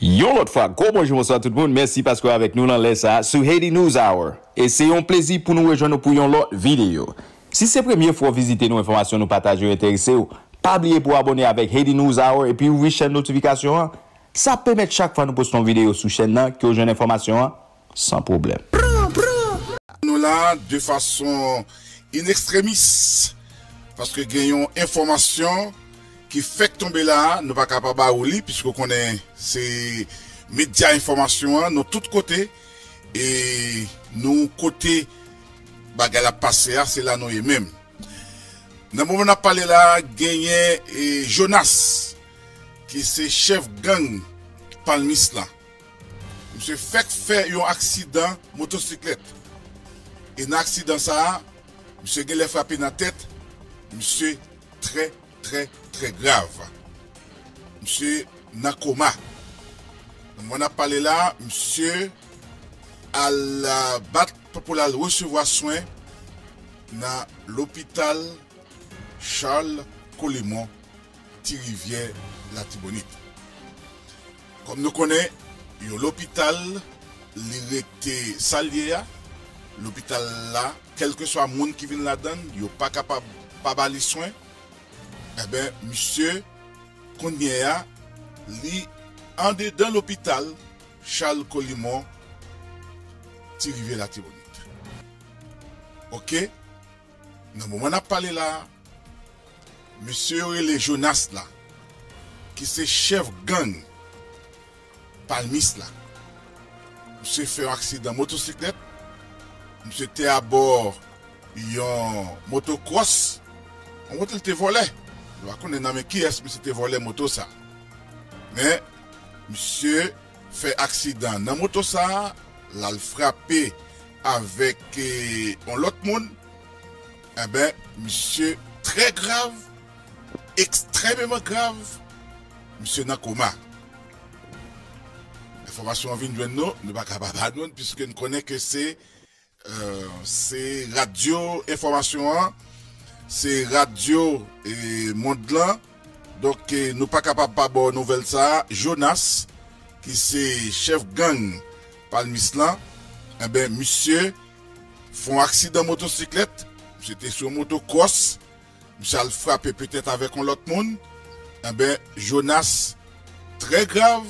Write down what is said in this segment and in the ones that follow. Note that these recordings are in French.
Yo l'autre fois, gros bonjour, bonsoir tout le monde. Merci parce que avec nous dans l'Est sur Haiti News Hour. Et c'est un plaisir pour nous rejoindre pour une autre vidéo. Si c'est la première fois visiter nos informations, nous partager, intéresser, pas oublier pour abonner avec Haiti News Hour et puis ouvrir chaîne notification. Ça permet chaque fois nous postons une vidéo sur chaîne que vous avez une information sans problème. Nous là de façon in extremis parce que gagnons information qui fait tomber là, nous pas capable à oublier puisque connaît ces médias information de tous côtés et nous côté bagarre la passer c'est là nous même. Dans moment on a parlé là gagné et Jonas qui c'est chef gang Palmis là. Monsieur fait faire un accident motocyclette. Et dans l'accident ça, monsieur Gélé frappé dans la tête, monsieur très grave. Monsieur Nakoma. On a parlé là, monsieur à la battre pour la recevoir soin dans l'hôpital Charles Colémont, Thirivière, la Tibonite. Comme nous connaissons, l'hôpital l'irrité Salia, l'hôpital là, quel que soit le monde qui vient là-dedans, il n'est pas capable de faire les soins. Eh bien, monsieur Konya, lui, en dedans l'hôpital, Charles Colémont, Thirivière la Tibonite. Ok? Dans le moment où on a parlé là, monsieur Aurélie Jonas là, qui c'est chef gang Palmis là. Monsieur fait un accident motocyclette. Monsieur était à bord d'un motocross. On voit qu'il était volé. Je ne sais pas qui est-ce monsieur était volé moto ça. Mais monsieur fait accident dans moto ça, l'a frappé avec un autre monde. Eh ben monsieur très grave, extrêmement grave. Monsieur Nakoma. L'information vient de nous, nous ne sommes pas capables, puisque nous connaissons que c'est radio information, c'est radio et monde là. Donc nous ne sommes pas capables de bonne nouvelle ça. Jonas, qui c'est chef gang Palmis là, eh bien, monsieur, font accident motocyclette, c'était sur motocross, monsieur a le frappé peut-être avec un autre monde. Eh bien, Jonas, très grave,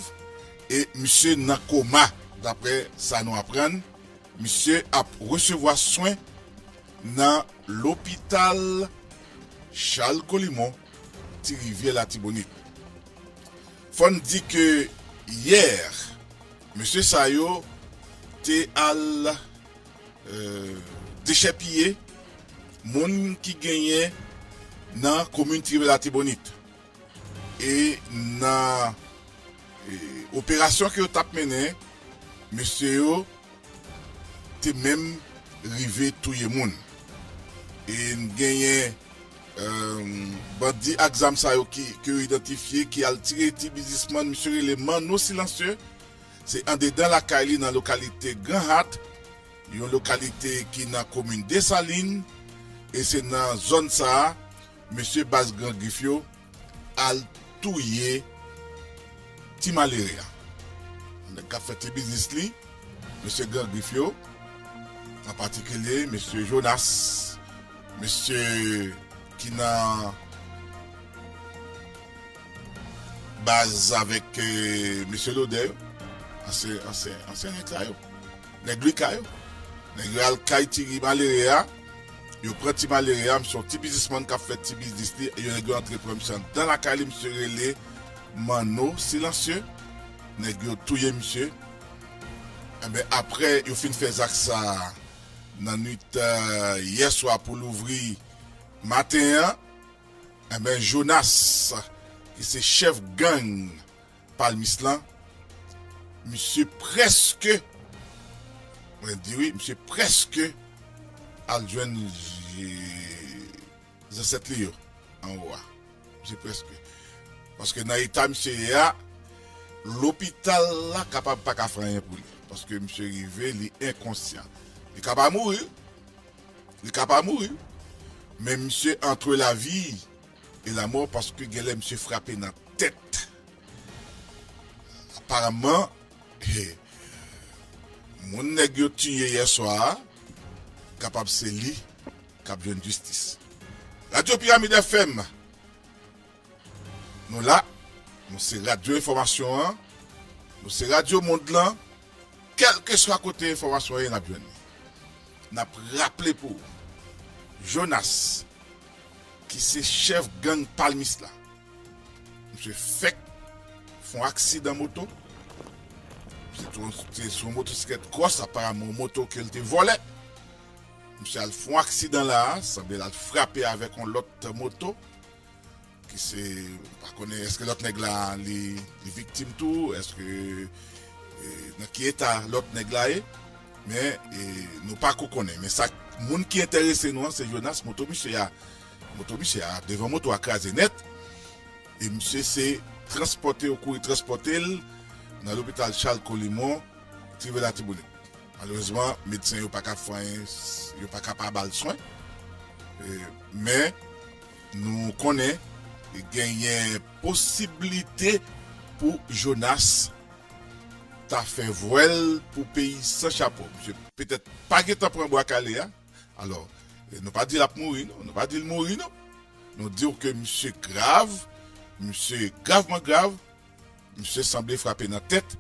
et monsieur Nakoma, d'après ça nous apprend, monsieur a recevoir soin dans l'hôpital Charles Colémont, Thirivière la Tibonite. Fon dit que hier, monsieur Sayo était à déchépiller moun qui gagnait dans la commune Thirivière la Tibonite. Et dans l'opération que vous avez menée, monsieur est même arrivé tout le monde. Et il y a un bandit exam qui a identifié, qui a tiré le businessman, monsieur élément non silencieux. C'est en dedans la Kaili, dans la localité Grand Hat, une localité qui est dans la commune des Salines. Et c'est dans la zone ça, monsieur Bas Grand Griffio a touye ti malaria. On a fait le business li, monsieur Grand Griffio, en particulier monsieur Jonas, monsieur qui n'a base avec monsieur Lodeo, ancien éclair. Nègri kayo, nègri al kay ti malaria, yo prend ti malaria, monsieur ti businessman qui a fait ti business li, et yo nègri entre premier dans la Cali monsieur Relé Mano silencieux, nègre touye monsieur. Eh bien, après, il fin fait ça dans la nuit hier soir pour l'ouvrir matin. Eh bien, Jonas, qui c'est chef gang Palmislan, monsieur presque, on dit oui, monsieur presque, adjoint de cette ligne en haut. Monsieur presque. Parce que dans l'état, monsieur, l'hôpital là capable pas de faire rien pour lui. Parce que monsieur Rivet, il est inconscient. Il est capable de mourir. Il est capable de mourir. Mais monsieur, entre la vie et la mort, parce que il a monsieur frappé dans la tête. apparemment, mon nègre tué hier soir, capable de se lier, capable de justice. Radio Pyramide FM, nous là, nous c'est Radio Information, hein? Nous c'est Radio Mondelan, quel que soit côté information, nous avons rappelé pour Jonas, qui est chef gang Palmis là. Monsieur Fek, font accident moto. C'est son motocyclette cross, apparemment, moto qu'elle te volait. Monsieur a fait un accident là, ça a frappé avec une autre moto. Qui c'est, par contre, est-ce que l'autre nèg là, les victimes tout, est-ce que, dans qui état l'autre nèg là est, mais, nous pas qu'on connaît. Mais ça, le monde qui est intéressé nous, c'est Jonas, moto, monsieur a, devant moto à crasé net. Et monsieur s'est transporté au courrier, dans l'hôpital Charles Colimont, Tribunal Tiboulet. Malheureusement, les médecins n'ont pas capable de soin. Mais nous connaissons une possibilité pour Jonas ta fait voile pour pays sans chapeau. Peut-être pas qu'il pour un bois calé. Alors, nous ne pas dire la mourir, nous ne pas dire mourir. Nous disons que monsieur grave, monsieur gravement grave. Monsieur semblait frapper dans la tête.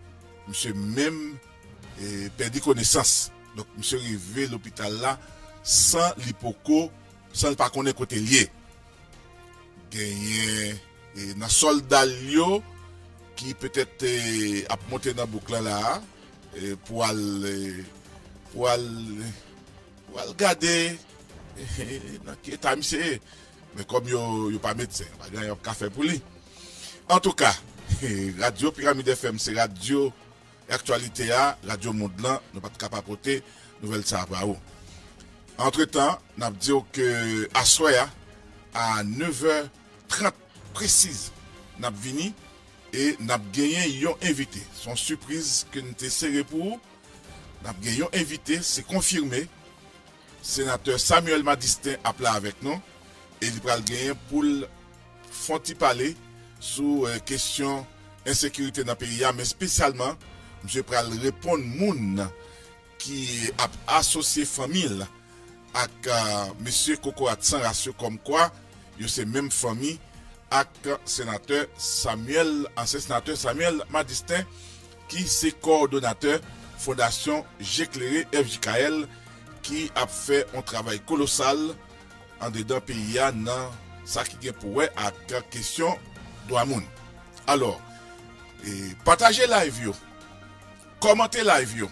Monsieur même perdu connaissance. Donc, monsieur est arrivé à l'hôpital là sans l'hypoco, sans pas connaître côté lié. Gagné dans soldat Lio qui peut-être a monté dans boucle là pour aller garder dans qui est monsieur. Mais comme il n'est pas médecin, il n'y a pas de café pour lui. En tout cas, Radio Pyramide FM, c'est Radio Actualité A, Radio Mondelan, nous ne sommes pas capables de nouvelle Sahara. Entre-temps, nous avons dit que à Soya, à 9h30 précise, nous avons venu et nous avons gagné un invité. Son surprise que nous avons serré pour nous avons gagné un invité, c'est confirmé. Sénateur Samuel Madistin a appelé avec nous et il va gagner pour Fonti Palais. Sous question insécurité dans le pays, mais spécialement, je vais répondre aux gens qui a associé famille avec M. Kokorat sans ratio, comme quoi, il y a même famille avec le sénateur Samuel, ancien sénateur Samuel Madistin, qui est coordonnateur Fondation J'éclairé FJKL, qui a fait un travail colossal en dedans le pays, dans ce qui est pour avec la question. Alors, partagez live, commentez live,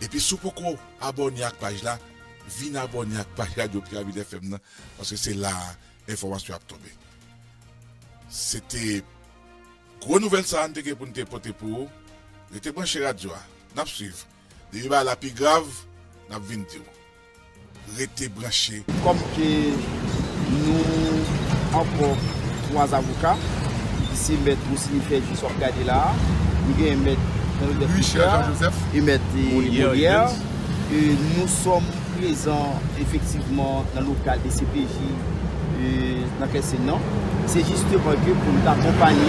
et puis si vous pouvez abonner à la page là, venez abonner à la page Radio Pyramide FM, parce que c'est là l'information a tombé. C'était gros nouvelle ça, pour nous porter pour vous. Vous êtes branché radio, nous suivons. Des débats la plus grave, nous venons dire. Restez branché. Comme que nous encore. Trois avocats, ici mettre aussi fait du sort gardé là, ils mettent Joseph, ils mettent Molière. Nous sommes présents effectivement dans le local des CPJ dans quel nom. C'est justement que pour nous accompagner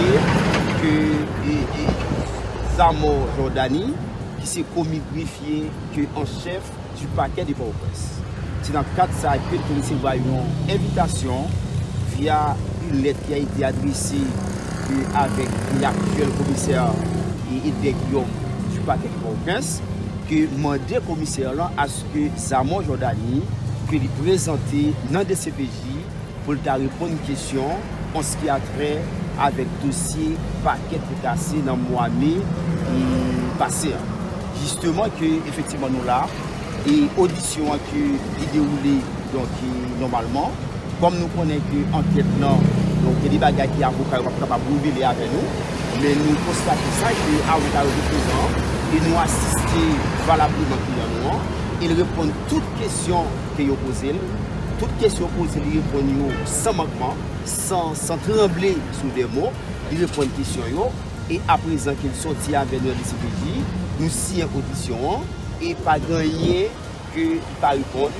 que Zamor Jordani qui s'est commis greffier que en chef du paquet de Port-au-Prince. C'est dans le cadre de ça que nous recevons une invitation via une lettre qui a été adressée avec l'actuel commissaire Edwin Guillaume du paquet de Port-au-Prince, qui m'a dit commissaire là à ce que Zamor Jordani que lui présenter dans des CPJ pour répondre à une question en ce qui a trait avec le dossier paquet de cassé dans le mois mai passé. Justement que effectivement nous là et audition qui déroulée donc normalement. Comme nous connaissons que l'enquête, il y a des bagages qui sont capables de brûler avec nous, mais nous constatons ça que les avocats sont présents, ils nous assistent valablement client, ils répondent à toutes les questions que vous posez, toutes les questions posées, ils répondent sans manquement, sans trembler sous des mots, ils répondent aux questions, et à présent qu'ils sortent avec nous à l'ICPJ, nous signons audition, et pas gagner que par répondre.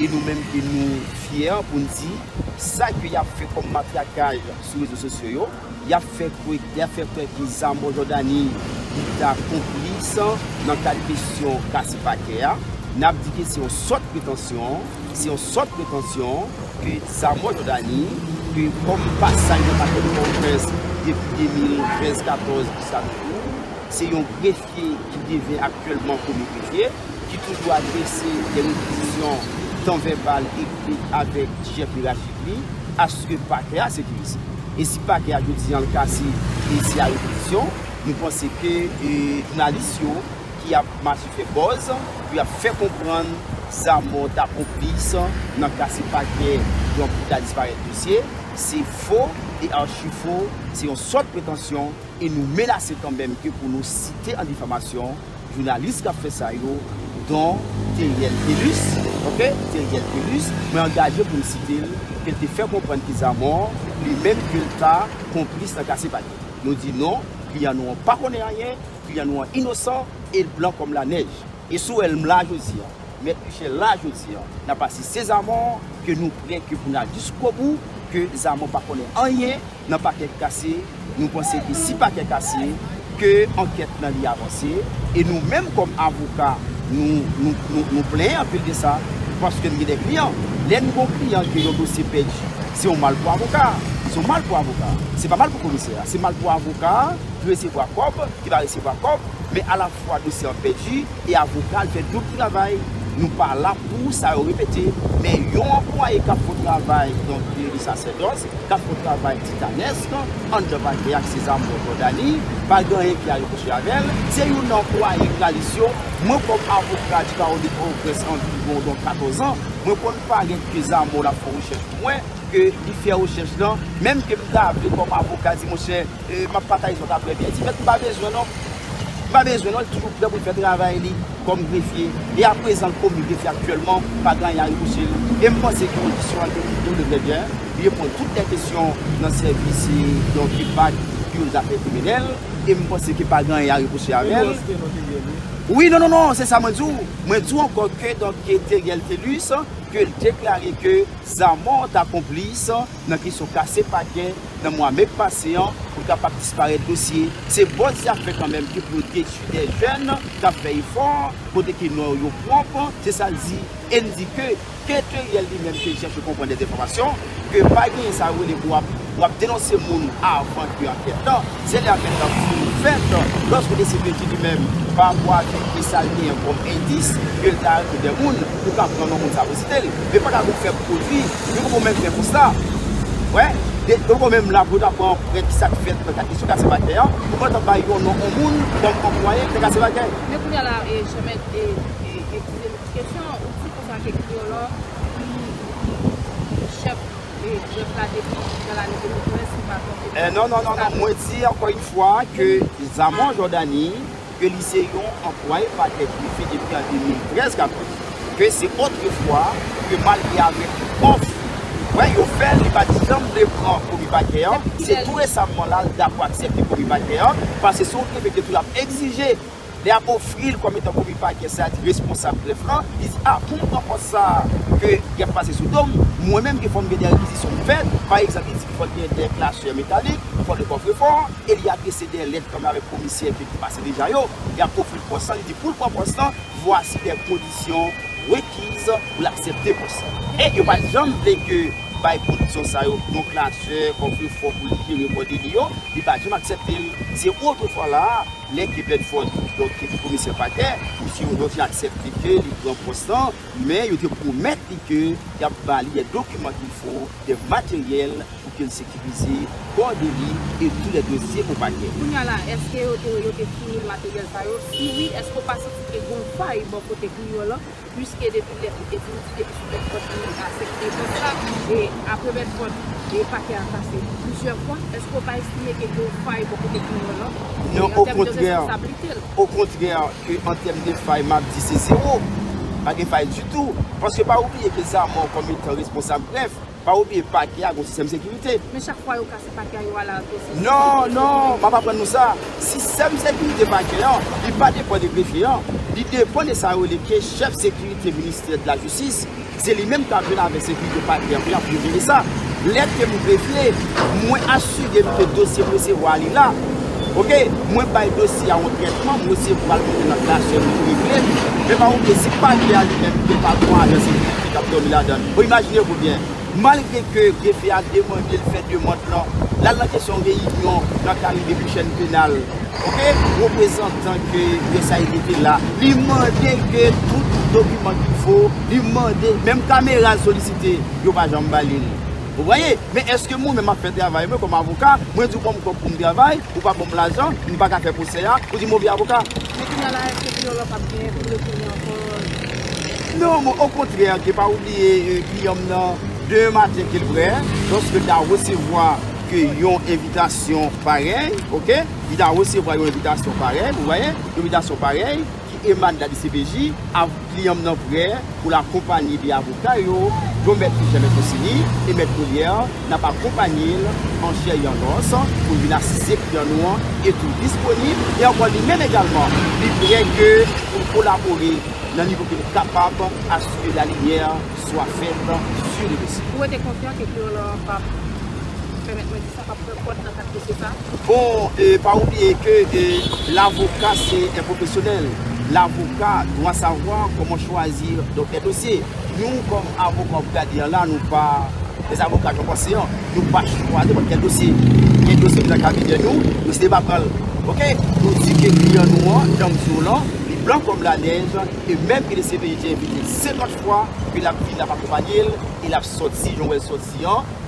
Et nous-mêmes qui nous fiers pour nous dire ça qu'il y a fait comme matraquage sur les réseaux sociaux, il a fait quoi qu'ils en Jordanie il a complice dans la question casse paquet. N'a dit que c'est une sorte de prétention, que Samo Jordanie, que comme passage de la conférence depuis 2013-14 jusqu'à nous, c'est un greffier qui devient actuellement commis greffier, qui toujours adressé des réquisitions tant verbales écrites avec chef hiérarchique à ce que Paquet a sécurisé. Et si Paquet a dit dans le cas ici à réquisition, nous pensons que les journalistes qui a marché fait buzz, qui a fait comprendre sa mort à complice dans le cas de Paquet donc il a disparu le dossier, c'est faux et archi faux, c'est une sorte de prétention et nous menacer quand même que pour nous citer en diffamation, journaliste qui a fait ça, dont Teriel Pelus, mais engagé pour nous citer, qu'elle te fait comprendre qu'ils sont morts, les mêmes que le cas complice dans le cas de Paquet. Nous disons non, qu'il y en a pas qu'on est rien, qu'il y en a innocent et blanc comme la neige. Et sous elle, là, je dis, mais chez là, je dis, n'a pas si ces amants que nous prions que nous avons jusqu'au bout, que les amants pas qu'on est rien, n'a pas qu'à casser. Nous pensons que si pas qu'à casser, que l'enquête n'a pas avancé. Et nous-mêmes, comme avocats, nous plaignons un peu de ça. Parce que nous avons des clients. Les nouveaux clients qui ont dossier perdu, c'est un mal pour avocat. C'est mal pour avocat. C'est pas mal pour commissaire. C'est mal pour avocat qui va recevoir COP, mais à la fois dossier en perdu et avocat fait double travail. Nous pas là pour ça répéter, mais ils ont employé cap pour travail, donc les sacerdoce, cap pour travail titanesque, en devant qui a ses armes condamnées, pas gagné qui a couché avec elle, c'est une employée coalition, moi comme avocat du Carreau des Progrès en vivant dans 14 ans, moi pour ne pas que les armes la font recherche moins, que les faire recherche là, même que vous comme avocat dit mon cher, ma partage sont après bien, dit, mais pas besoin non. Pas besoin, on toujours prêt pour faire travail comme greffier. Et à présent, comme greffier actuellement, pas grand, il y a repoussé. Et moi, c'est que l'audition de très bien, il répond toutes les questions dans le service, donc il va sur les affaires criminelles. Et moi, c'est que pas grand, il y a repoussé avec elle. Oui, non, c'est ça, moi, je dis encore que, donc, Teriel Pelus, que déclarer que sa mort complice, dans qui sont cassés paquets, dans moi, mes patients, pour capable disparaître le dossier. C'est bon, ça fait quand même que pour détruire des jeunes, qui ont fait effort, pour qu'ils n'ont pas propre, c'est ça, dit. Elle dit que Teriel lui-même, qui cherche à comprendre des informations, que pas gagner ça, vous les voir. Pour dénoncer les gens avant que l'enquête, c'est l'enquête qui est faite. Lorsque les sécurités lui-même va avoir des salines comme indice, que le tarif des gens, nous avons pris en compte sa possibilité. Mais pas qu'à vous faire produit, nous pouvons même faire pour ça. Ouais, nous pouvons même là, vous apprendre qui ça fait dans la question de la bataille. Nous pouvons pas y avoir un monde comme employé de la bataille. Mais pour y aller, je mets des questions aussi pour ça que chef. Non, moi dis encore une fois que les amants Jordanie, que les lycéens employés par les griffes depuis en 2013, que c'est autrefois que malgré avec offre, ils ont fait les bâtiments de prendre pour les bâtiments, c'est tout récemment là d'avoir accepté pour les bâtiments, parce que c'est autre que tout l'a exigé. Les offrir comme étant commis paquet, c'est-à-dire responsable de francs, ils disent ah, pour comprendre ça qui a passé sous dôme, moi-même qui forme des réquisitions faites, par exemple, il faut des clashers métalliques, il faut des coffres-forts, et il y a des lettres comme avec le commissaire qui passe déjà, il y a offert pour ça, il dit pour le constant, voici les conditions requises pour l'accepter pour ça. Et il n'y a pas de gens que par condition ça, donc clashers, coffres-forts, pour les gens qui il n'y a pas de gens accepter. C'est autrefois là, l'équipe de faute. Donc, le commissaire Paquet, si on a accepté que les grands postants, mais il promet qu'il y a des documents qu'il faut, des matériels pour qu'ils sécurisent, coordonnent et tous les dossiers pour Paquet. Est-ce que vous avez fini le matériel? Si oui, est-ce que vous pensez que vous avez fait bon côté client, puisque depuis les accepté comme ça, et après les fois, les paquets ont passé plusieurs fois, est-ce que vous avez estimé que vous avez fait bon côté client? Non, au contraire. Au contraire, en termes de failles, m'a dit c'est zéro. Pas de faille du tout. Parce que pas oublier que ça, moi, comme étant responsable, bref, pas oublier pas qu'il y a un système de sécurité. Mais chaque fois, il y a un système de sécurité. Non, je ne vais pas prendre ça. Si le système de sécurité n'est pas dépend de greffier, il dépend de ça, le chef de sécurité ministère de la Justice, c'est lui-même qui a vu la sécurité de paquet, il a pu gérer ça. l'aide que nous préférons, moi assurer que le dossier recevoir là. OK, moi pas le dossier à un traitement, moi aussi pour le mettre dans la chaîne régler. Mais par contre, c'est pas qu'il y a des patrons dans ces qui capturent là-dedans. Vous imaginez vous bien. Malgré que le greffier a demandé le fait de monter là, la question de réunion dans le cadre de la chaîne pénale, ok, représentant que ça a été là, lui demander que tout document qu'il faut, lui demander, même caméra sollicitée, il n'y a pas de jambalé. Vous voyez, mais est-ce que moi-même je fais travail comme avocat, moi je dis pas pour me travail, ou pas pour l'argent, je ne peux pas faire pour ça, je dis mauvais avocat. Mais tu n'as pas bien pour le client. Non, au contraire, je n'ai pas oublié le client. Deux matins qu'il vrai, lorsque tu as recevoir une invitation pareille, ok, il a recevoir une invitation pareille, vous voyez, une invitation pareille qui émane de la DCPJ, à client prêt pour la compagnie des avocats, je mettre Michel et mettre Collier, n'a pas compagnie en chair et en os, pour une assistée client noir et tout disponible, et encore lui-même également, il prêt que pour collaborer dans le niveau qu'il est capable à ce que la lumière soit faite. Vous êtes confiant que le pape permet de ça dans bon, pas oublier que l'avocat c'est un professionnel. L'avocat doit savoir comment choisir donc un dossier. Nous comme avocats, c'est-à-dire là, nous pas les avocats comme conscients, nous pas choisir quel dossier. Quel dossier nous a capté nous, nous c'est pas prendre. Ok, nous dit que client noir, donc violent, blanc comme la neige, et même que les CPJ étaient invités 50 fois, que la fille n'a pas accompagné, il a sorti, j'en ai sorti,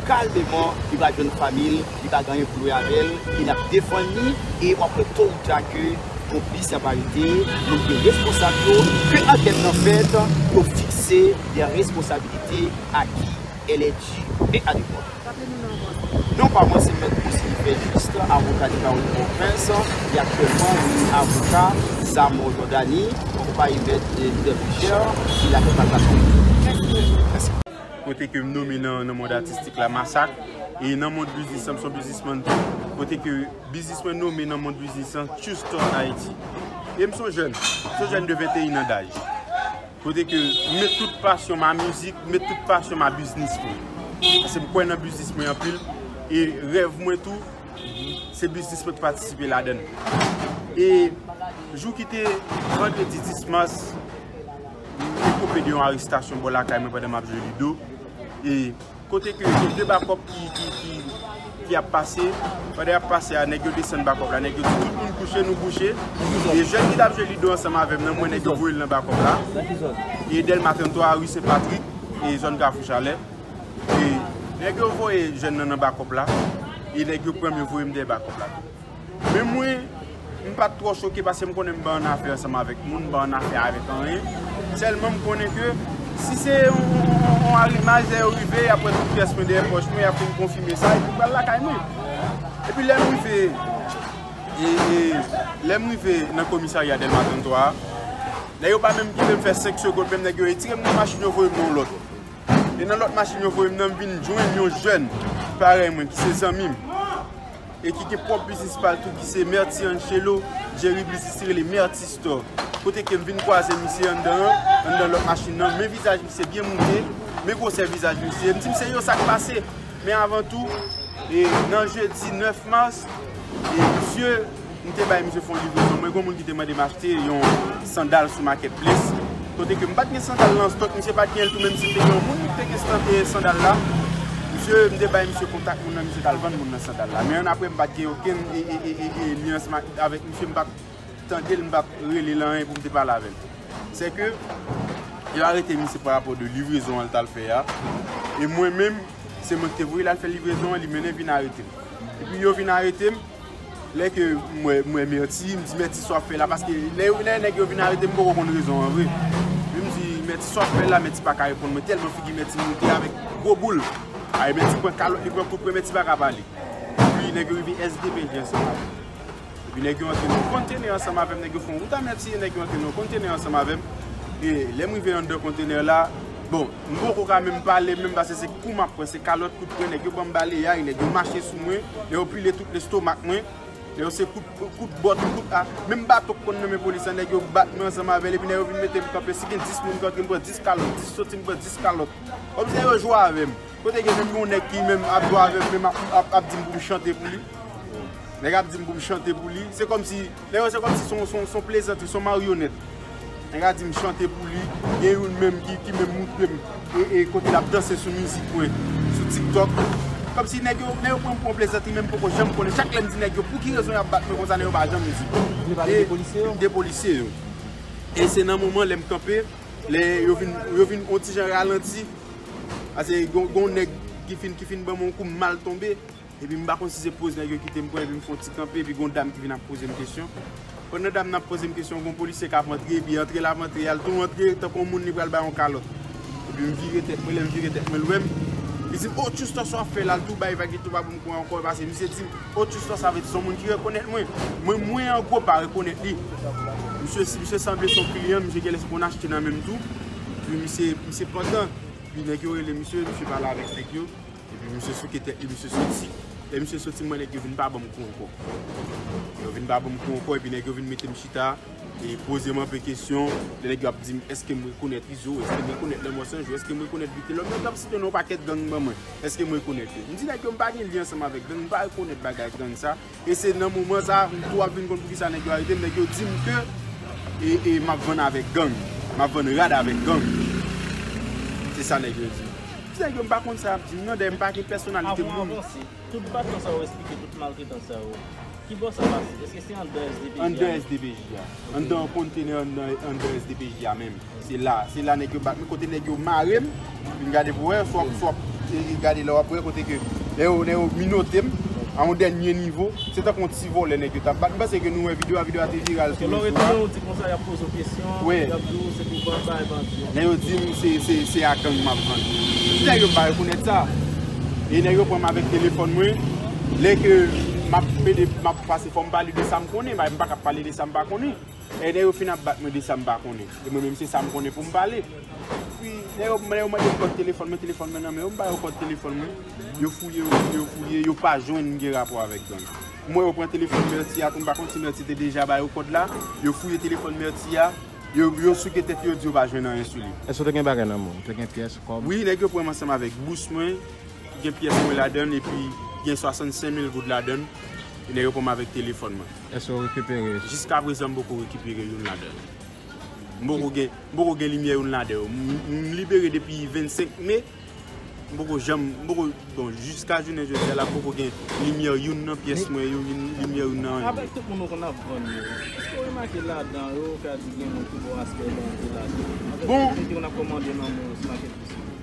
calmement, il va jouer une famille, il va gagner pour lui avec elle, il a défendu, et après tout le temps que, pour sa parité, nous sommes responsables, que l'enquête en fait, pour fixer des responsabilités à qui elle est due et adéquate. Non, pas moi, c'est mettre aussi juste avocat de la province, il y a actuellement un avocat, Samo Jordani, pour ne pas y mettre des ficheurs, il a fait pas la côté que je nomme dans le monde artistique, la massacre, et dans le monde business, je suis businessman. Côté que businessman nommé dans le monde business, juste en Haïti. Et je suis jeune de 21 ans d'âge. Côté que je mets toute passion ma musique, je mets toute passion ma business. C'est pourquoi dans le business, je suis en pile. Et rêve moi tout, c'est business pour participer là-dedans. Et le jour qui était vendredi 10 mars, j'ai coupé d'une arrestation pour la caille pendant ma journée du dos. Et côté que les deux backups qui a passé, pendant a passé à négocier des backups, la négocier tout le monde nous coucher. Et les jeunes qui tapent le dos ensemble avec nous, moi négocier brûle dans backup là. Et dès le matin 3 rue Saint-Patrick et zone Gafou Chalet. Les gens voient les jeunes dans le backup là, et les gens voient des backup là. Mais moi, je ne suis pas trop choqué parce que je connais une affaire avec les gens, une affaire avec rien. Seulement, je connais que si c'est un arrimage arrivé, après toute pièce, je vais confirmer ça et puis je vais la caille. Et puis, les gens dans le commissariat de l'Atentoire, ils ne pas même qui me faire 5 secondes, même les gens retirent mon machine et mon l'autre. Et dans l'autre machine, nous venons jouer un jeune, pareil, qui s'est amis, et qui est propre business partout, qui s'est Merti Angelo, Jerry Blissier, les Merti Store. Côté que je viens croiser monsieur dans l'autre machine, mes visages, c'est bien monté, mes gros visages, monsieur. Je me dis, c'est ça qui passe. Mais avant tout, dans jeudi 9 mars, monsieur, nous font livraison. Moi, je me demande de m'acheter un sandal sur Marketplace. Côté que je ne pas de sandales dans le stock, je ne sais pas qui est tout même si c'est un monde qui est sandales là. Monsieur, je ne sais pas si contact mon ami, c'est Alvan, mon sandal là. Mais après, je ne pas de aucun lien avec monsieur, je ne pas relais là pour me parler avec lui. C'est que il a arrêté monsieur par rapport de livraison à l'Alfea. Et moi-même, c'est mon témoin, il a fait livraison, il m'a arrêté. Et puis, il vient arrêter. Là que moi merci, me merci soit fait là parce que les nèg yo vinn arrêter me pour une raison en vrai. Je me dis merci soit fait là, merci pas carré pour moi tellement figure merci monter avec gros boule. Ay merci point calotte, pour merci pas parler. Puis nèg yo vinn SDP ensemble. Puis nèg yo entre nous conteneur ensemble avec nèg yo font route merci nèg yo entre nous conteneur ensemble avec et les moi vinn dans conteneur là. Bon, je ne peux pas même parler, même parce que c'est coup ma presse, c'est calotte coup de nèg yo bambalé, nèg yo marcher sous moi, et puis les tout l'estomac moi. Et c'est coup de botte, coup de... Même bateau qu'on nomme police, on a battu ensemble avec les binets, on vient mettre un peu, si il y a 10 personnes, 10 calottes, 10 sorties, 10 calottes. Comme ça, on joue avec. Quand il y a des gens qui même abdoué avec, même abdoué pour chanter pour lui. Les gars disent pour me chanter pour lui. C'est comme si son plaisanterie, son marionnette. Les gars disent me chanter pour lui. Il y a une même qui me montre et quand il a dansé sur musique, sur TikTok. Comme si les gens prennent une plaisanterie même pour que j'aime connaître. Chaque lundi, les gens pour qui raison ils battent mais concernés par la musique. Des policiers. Et c'est dans le moment où les camper, les gens viennent un petit genre ralenti. Parce que les gens qui finissent par mon coup mal tombé. Et puis, je ne sais pas si c'est posé, je quitte mon coin, je me fais un petit camp, et puis, il y a une dame qui vient poser une question. Quand une dame pose une question, il y a un policier qui a rentré, puis entre la rentrée, il y a tout rentré, tant qu'on ne peut pas le faire en calotte. Et puis, je me vire tête, je me lève. Il dit, oh, tu sais, ça fait là, tout va, il va quitter, pour me croire encore, parce que je me dis, oh, tu sais, ça veut dire, son monde qui reconnaît moi. Moi, en gros, pas reconnaître lui. Monsieur Sambé, son client, monsieur qui laisse qu'on achète dans le même tout. Puis, monsieur Pantin, puis, le monsieur, je suis pas là avec les clients. Et monsieur sorti, moi, je viens pas bon encore. Je viens pas bon encore, et puis je viens mettre chita et poser moi des questions. Les gars me disent, est-ce que je reconnais Rizou, est-ce que je reconnais le mensonge, est-ce que je reconnais Bité? L'autre gars, si tu n'as pas paquet de gang, est-ce que je reconnais? Je dis, je n'ai pas de lien ensemble avec gang, je ne pas reconnaître bagage gang ça. Et c'est dans le moment où je viens contre qui ça n'est pas arrêté, mais je dis que et ma vente avec gang, ma vente rade avec gang. C'est ça les gars. Je ne sais pas si ça a dit, non, je n'ai pas de personnalité. Tout le monde ça expliquer toute maltraitance. Qui va ça passer? Est-ce que c'est en deux SDPJ? En deux SDPJ. En deux conteneurs, en deux SDPJ même. C'est là que je vais côté de marrer, je vais regarder pour eux, soit regarder là après, côté que les gens minotent, à un dernier niveau. C'est un petit vol, les gens qui tapent. Parce que nous, la vidéo a été virale. Parce que l'autre jour, tu conseilles à poser des questions. Oui. C'est pour vendre et vendre. Les gens disent, c'est à quand je vais. Je ne sais pas reconnaître ça. Et je prends avec le téléphone. Dès que je passe, je parle de ça, je ne peux pas parler de ça, je ne connais pas. Et je finis à battre de ça, je ne connais pas. Et moi-même, c'est ça que je connais pour me parler. Puis, je me demande le téléphone, mon téléphone, mais je ne peux pas avoir le téléphone. Je fouille, je ne peux pas joindre un rapport avec eux. Moi, je prends le téléphone, je suis déjà au code là. Je fouille le téléphone, yo sou tête yo di ba jwenn rien sur lui. Est-ce que tu as bagay nan moun? Tu as pièce comme oui, les gars prend ensemble avec Bousman, qui a pièce pour la donne et puis il y a 65000 goud la donne. Les gars prend avec téléphone. Est-ce qu'on récupérer jusqu'à présent beaucoup récupérer yon la donne. Beaucoup gain lumière yon la donne. Libéré depuis 25 mai. Beaucoup j'aime beaucoup bon jusqu'à journée je dis là beaucoup gain lumière yon nan pièce moi yon lumière yon nan. Avec tout monde qu'on a prendre.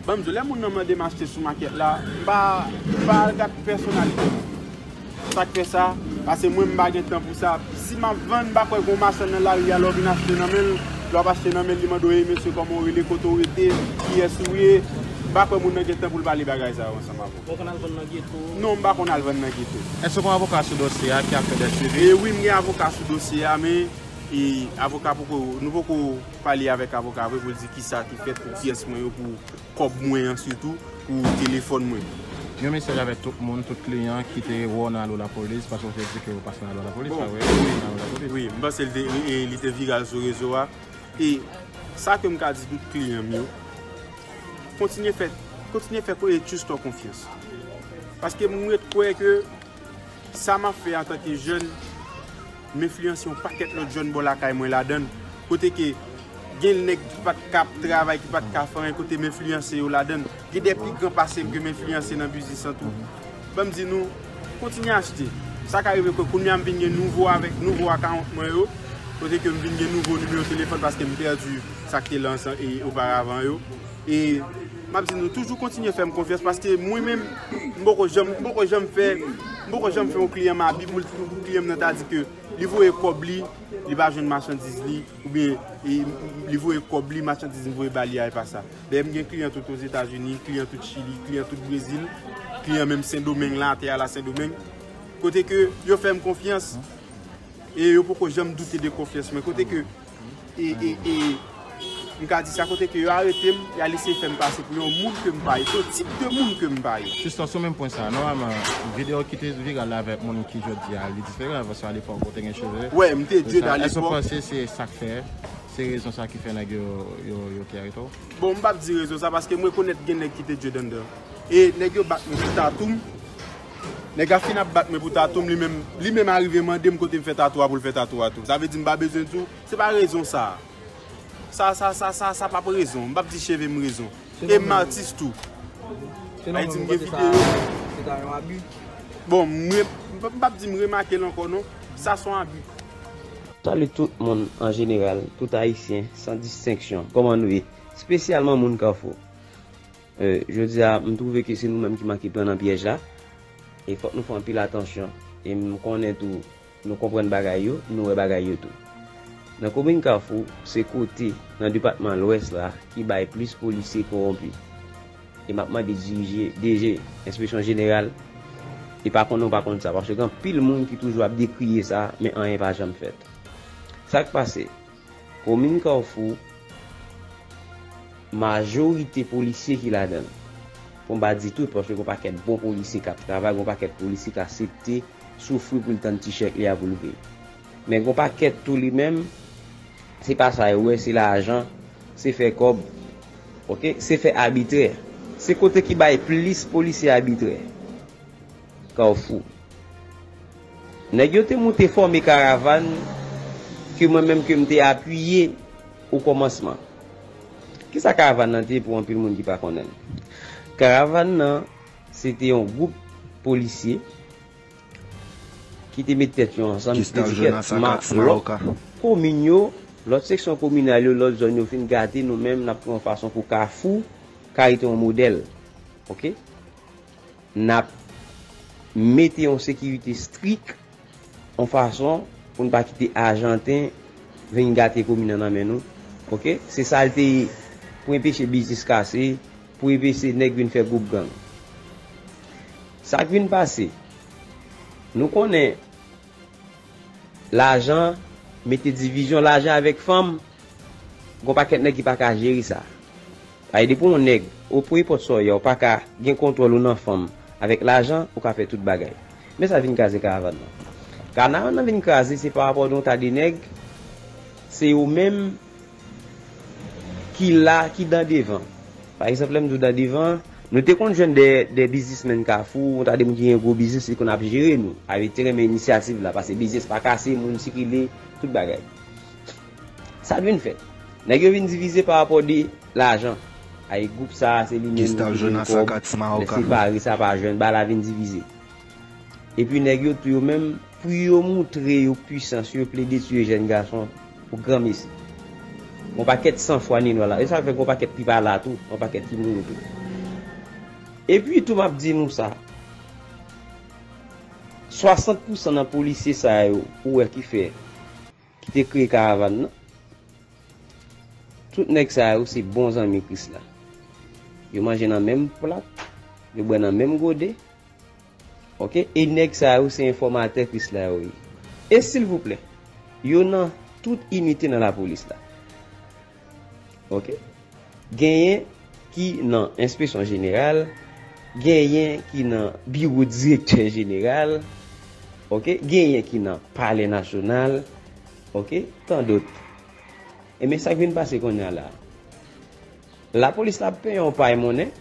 Bon, je vais m'acheter sur market là, pas de personnalité. Ça fait ça, parce que moi je n'ai pas de temps pour ça. Si je vends pas de machin dans la rue, alors je vais acheter dans le je vais acheter dans le je vais acheter monsieur comment les autorités qui est souillé. Je ne sais pas si vous avez parlé de bagages ensemble. Vous avez parlé de ghetto? Non, je ne parle pas de ghetto. Est-ce qu'on a un avocat sur le dossier qui a fait des suivis? Oui, j'ai un avocat sur le dossier, mais nous pouvons parler avec l'avocat pour dire qui ça qui fait pour qui est-ce que pour cob moyen surtout pour téléphone moyen. Je message avec tout le monde, tout client qui était dans la police parce qu'on s'est dit que vous passez dans la police. Oui, parce qu'il était viral sur le réseau. Et ça que je dis à tout client, continuez à faire quoi et juste en confiance. Parce que moi, je crois que ça m'a fait en tant que jeune, m'influencer un paquet de jeunes qui ont la donne. Côté que les gens qui pas de travail, qui pas de faire, côté m'influencer la donne. Il y a des plus grands passés que m'influencer dans le business. Je me dis, nous, continuez à acheter. Ça qui arrive, que quand nous venons nouveau avec nouveau account, côté que nous venons nouveau numéro de téléphone parce que nous perdu ça qui est lancé auparavant. Et je nous toujours continuer à faire confiance parce que moi-même, beaucoup j'aime faire un client ma Bible, le client me dit que il faut un cobli, il va jeune marchandise ou bien il faut un cobli marchandise il faut balayer pas ça. D'ailleurs, j'ai client tout aux États-Unis, client tout Chili, client tout Brésil, client même Saint-Domingue là, à la Saint-Domingue. Côté que yo fait confiance et yo pourquoi j'aime douter de confiance mais côté que Il a dit ça côté que il a arrêté, il a laissé faire passer pour un monde que me baille, ce type de monde que me baille. Juste sur même point ça, normalement, vidéo qui était virale avec mon qui jodi a, il différent parce qu'à l'époque on tenait cheveux. Ouais, me dit Dieu dans l'époque. C'est ça que fait. C'est raison ça qui fait la gueule yo territoire. Bon, m'pa dire raison ça parce que moi connais gen nèg qui était Dieu dedans. Et nèg yo bat me pour tatoum. Les gars qui battent pour tatouage, lui-même arrivé à me demander de faire tatouage pour faire tatouage. Ça veut dire que je n'ai pas besoin de tout. Ce n'est pas raison ça. Ça n'a pas raison. Je n'ai pas dit chef et raison. Et m'artiste tout. C'est normal. C'est un abus. Bon, je ne peux pas dire que remarquer encore non. Ça c'est un abus. Salut tout le monde en général, tout haïtien, sans distinction. Comment nous est? Spécialement mon kafou. Je dis à me trouver que c'est nous-mêmes qui marquons dans le piège là. Il faut que nous fassions plus attention et nous connaissons tout, nous comprenons bagaille, nous rebagaille tout. Dans la commune Kafou, c'est côté dans le département de l'Ouest là qui baille plus policiers corrompus. Et maintenant des DG, inspection générale, et par contre nous pas contre ça parce que quand pile monde qui toujours a décrié ça mais rien pas jamais fait. Ça qui passe, commune Kafou, majorité policiers qui la donne. On va dire tout parce que on pas qu'un bon policier qui travaille, on pas qu'un policier qui accepte souffrir pour le temps de tirer et à vous lever. Mais on pas qu'un tout lui-même, c'est pas ça. Ouais, c'est l'argent, c'est fait comme, ok, c'est fait arbitraire. C'est côté qui baille plus policier arbitraire. Quand fou. N'ayez-vous monté former caravane que moi-même que m'étais appuyé au commencement. Qu'est-ce que caravane n'était pour un peu le monde qui pas connaît? Caravane, c'était un groupe policier qui était mis tête ensemble, qui était l'autre section communale, l'autre zone, nous fin garder nous-mêmes, nous prenons façon pour Kafou, car était un modèle. Ok? Nous mettons en sécurité stricte en façon pour ne pas quitter Argentin, venir garder communale nous. Ok? C'est ça pour empêcher business cassé. Pour éviter nèg vinn faire groupe gang. Ça qui vient passer. Nous connaissons l'argent, mettez division l'argent avec femme. Gon paquet nèg qui pas ka gérer ça. Ay de pour nèg, au prix pour ça, yo pas ka gen contrôle nan femme avec l'argent ou ka faire toute bagaille. Mais ça vient casser caravane. Caravane vient casser c'est par rapport dont ta des nèg, c'est eux même qui là qui dans devant. Par exemple, nous dans devant, nous te compte jeune des businessmen Kafou, on a des gens qui ont un gros business qu'on a géré nous, avec terrain initiative là parce que business pas cassé, moun circuler tout bagay. Ça devient fait. Nèg yo vinn diviser par rapport de l'argent. Ay groupe ça c'est lui-même. C'est un jeune à 104 Marocain. C'est pas ça pas jeune, ba la vinn diviser. Et puis nèg yo tout même pour yo montrer yo puissance, yo plaider sur jeune garçon pour grand messie. On paquet 100 fois ni voilà et ça fait qu'on paquet qui va là tout on paquet qui nous tout et puis tout m'a dit nous ça 60% des policiers ça ou qui fait qui te créé caravane tout nèg ça c'est bons amis Chris là yo manger dans même plat yo boire dans même godé OK et nèg ça c'est informateur Chris là oui et s'il vous plaît yo nan tout imité dans la police là. Ok, gagnant qui dans inspection générale, gagnant qui dans bureau directeur général, ok, gagnant qui dans palais national, ok, tant d'autres. Et mais ça vient passer qu'on a là. La police la paye en paye monnaie.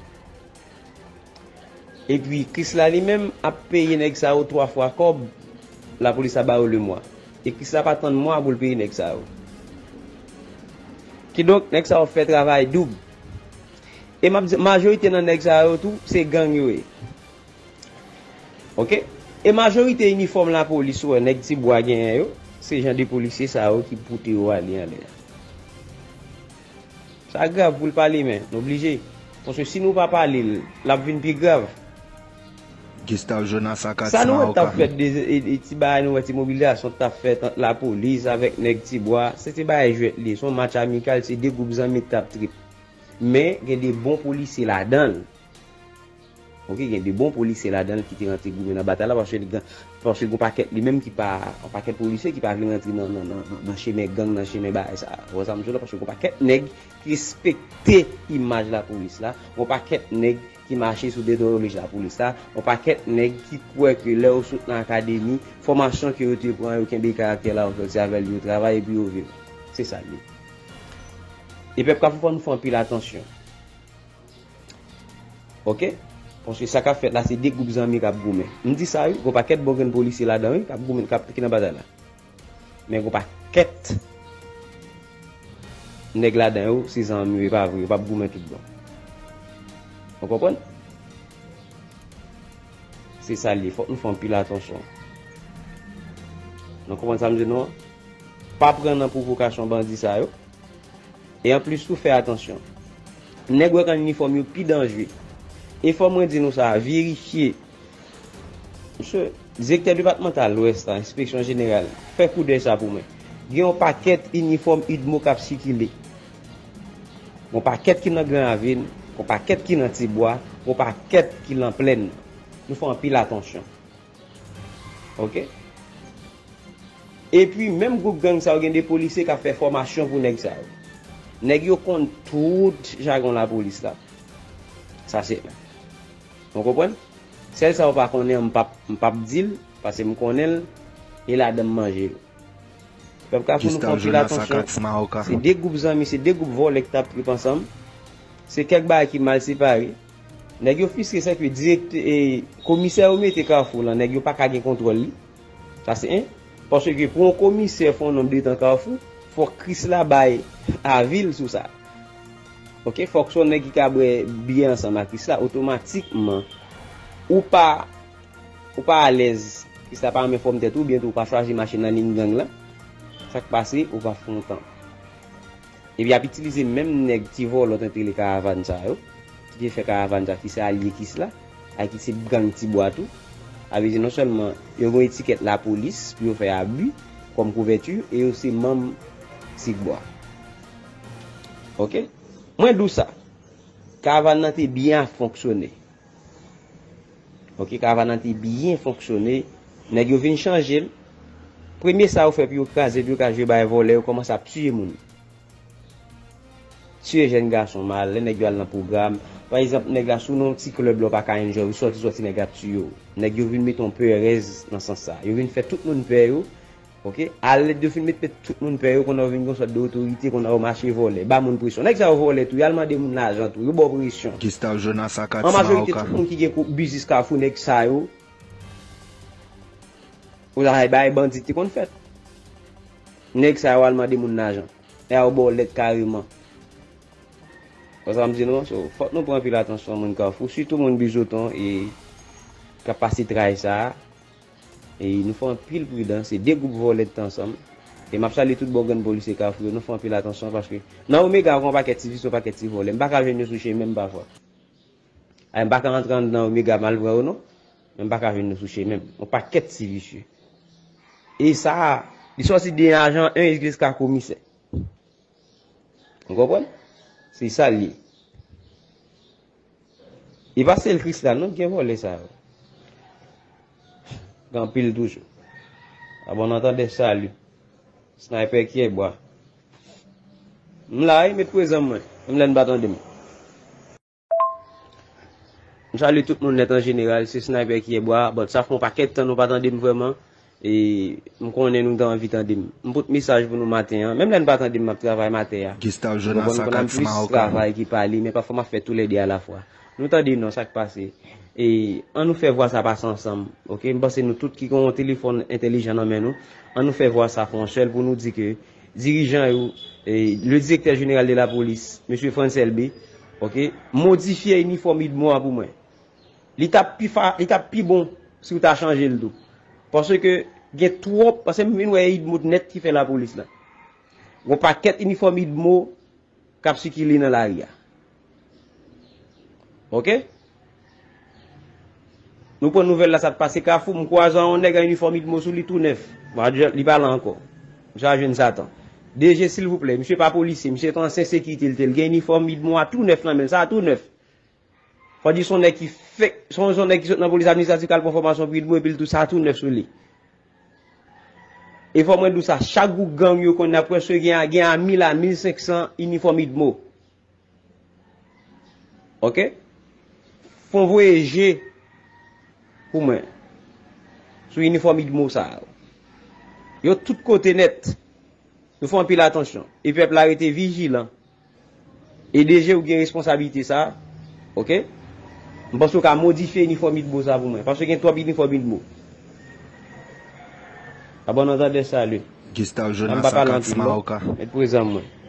Et puis Chris la lui-même a payé nèg ça ou 3 fois comme la police a baillé le mois. Et Chris la pas tant de mois pour le payer nèg ça ou. Qui donc nèg ça fait travail double et ma majorité dans nèg ça tout c'est gang yo. OK et majorité uniforme la police ou nèg ti bois gen yo c'est gens de policiers ça qui pouté ou aller en l'air ça grave pour parler mais obligé parce que si nous pas parler la vinn plus grave Gustave Jonas Akatsa ça nous t'a fait des ti bail nous ti mobilisation t'a fait la police avec nèg ti bois c'était bail jouer les son match amical c'est deux groupes amis t'a trip mais il y a des bons policiers là-dedans OK, il y a des bons policiers là-dedans qui sont rentrés dans la bataille parce que le paquet lui-même qui pas un paquet de policiers qui pas rentrer dans chez mes gangs, dans chez mes bails ça. Vous savez parce que le paquet nèg qui respectait image la police là, un paquet nèg qui marchait sous des dologes la police là, un paquet nèg qui croit que là au soutien académie, formation que tu prends aucun des caractères là, on fait avec le travail et puis au vivre. C'est ça lui. Et puis quand vous faites un peu l'attention. OK? Parce que ça qu'a fait là c'est des groupes amis qui ont goumé. On dit ça, il y a pas quatre bonnes policiers là-dedans qui ont goumé qui dans bataille là. Mais il y a pas quatre nèg là-dedans, c'est en mur pas vrai, pas goumé tout bon. Vous comprenez? C'est ça, il faut nous faire pile attention. Donc comment ça me dit non? Pas prendre en provocation bandit ça yo. Et en plus tout faire attention. Nèg quand uniforme yo plus dangereux. Il faut me dire nous ça, vérifier. Monsieur, directeur départemental l'Ouest, inspection générale, fait coup d'œil ça pour moi. Il y a un paquet uniforme Idmo cap circulé. Un paquet qui dans Grand Avenue, un paquet qui dans Tibois, un paquet qui dans Plaine. Nous faut en pile attention. OK? Et puis même groupe gang ça, il y a des policiers qui fait formation pour nèg ça. Nèg yo compte tout jargon la police là. Ça c'est vous comprenez? Celle ça pas connaît m'pap deal parce que me connaît et la dame manger. Peuple ka fou nous prendre l'attention. C'est des groupes amis, c'est des groupes volés qui t'a pris ensemble. C'est quelques bail qui mal séparé. Nèg yo fiske ça que direct et commissaire mette carrefour là, nèg yo pas ka gen contrôle li. Ça c'est un parce que pour un commissaire font nombre de temps carrefour, faut Chris la bail à ville sous ça. OK, faut que son nèg qui cabre bien ensemble avec ça automatiquement ou pas à l'aise qui ça pas me forme tête ou bien ou pas charger machine dans ligne gang là ça passer ou pas fond temps et bien utiliser même nèg qui vole entre les caravanes ça yo qui fait caravane ça qui c'est allié qui cela avec qui c'est gang ti bois tout avec non seulement ils ont étiquette la police puis ils fait abus comme couverture et aussi même ti bois. OK. Moi d'où ça Caravane a bien fonctionné. OK, Caravane a bien fonctionné. Nèg yo vinn changer. Premier ça ou fait puis craser puis ka jouer bail voler, commence à tuer moun. Tuer jeune garçon mal, nèg yo al dans programme. Par exemple, nèg la sous non petit club là pas ka enjoy, ou sorti nèg a tuer yo. Nèg yo vinn mettre un peu aise dans sens ça. Yo vinn faire tout moun peur yo. OK, à l'aide de filmer tout le monde paye qu'on a une sorte d'autorité qu'on a au marché volé. Ba moun pression. Nèg ça volé tout, yalman de moun l'argent tout, yo bon pression. Qui sta Jonas à 400 en majorité tout monde qui gen business ka fou nèg ça yo. Ou la bay bandit ti kon fait. Nèg ça yo alman de moun l'argent. Et au bon let carrément. Parce que me dit non, faut nous prendre pile attention moun ka fou, surtout moun bijoton et capacité travail ça. Et nous faisons pile prudence, c'est deux groupes volés ensemble. Et m'a salé tout bon gang policier Kafou, nous faisons pile attention parce que non Omega on pas qu'être civil, on pas qu'être volé. M'pa ka venir sous chez même pas fois. Ay m'pa ka rentrer dans Omega malvra ou non. M'pa ka venir sous chez même, on pas qu'être civil. Et ça, ils sont aussi des agents un jusqu'à commissaire. Vous comprenez? C'est ça lié. Il va c'est le Christ là, non qui volé ça. Quand pile toujours. Ah bon, on entendait ça, lui. Sniper qui est bois. M'la, il met présent, moi. M'la, il m'attendait. J'allais tout le monde net en général, c'est sniper qui est bois. Bon, ça fait un paquet de temps, nous pas attendons vraiment. Et, m'connais nous dans vite en demi. M'pout message pour nous matin, même là, nous pas attendons, m'a travail matin. Qui se tape, Jonas, ça casse ma travail qui parle, mais parfois, m'a fait tous les deux à la fois. Nous t'entendons, non, ça qui passe. Et on nous fait voir ça passe ensemble. OK, parce que nous tous qui ont un téléphone intelligent en main nous, on nous fait voir ça fonctionne pour nous dire que dirigeant et le directeur général de la police, monsieur François LB, OK, modifier uniforme de moi pour moi. L'étape plus bon si tu as changé le tout. Parce que il y a trop parce que nous avons une net qui fait la police là. On paquet uniforme de moi cap circuler dans l'arrière. OK? Nous prenons nouvelle là, ça passe Kafou, nous croisons, on est en uniforme de Mossouli tout neuf. Il parle encore. J'ai un Satan. DG, s'il vous plaît, monsieur pas policier, monsieur est en sécurité, il a un uniforme de moi tout neuf, là, même ça, tout neuf. Faut dire son nèg qui fait, son nèg qui sont dans police administrative qui a formation puis il tout ça tout neuf sur lui. Et faut moins tout ça, chaque gang yo qu'on a presque gagne à 1000 à 1500 uniformes de mots. OK? Faut voyager pour moi. Sur uniforme de mots ça. Yo tout côté net. Nous faut un peu attention. Et peuple là rester vigilant. Et DG ou gagne responsabilité ça. OK? Je pense qu'on a modifié l'uniforme de mots pour moi. Parce qu'il y a trois uniformes de mots. Abonnez-vous à des saluts. Jonas Chèf Gang Palmis.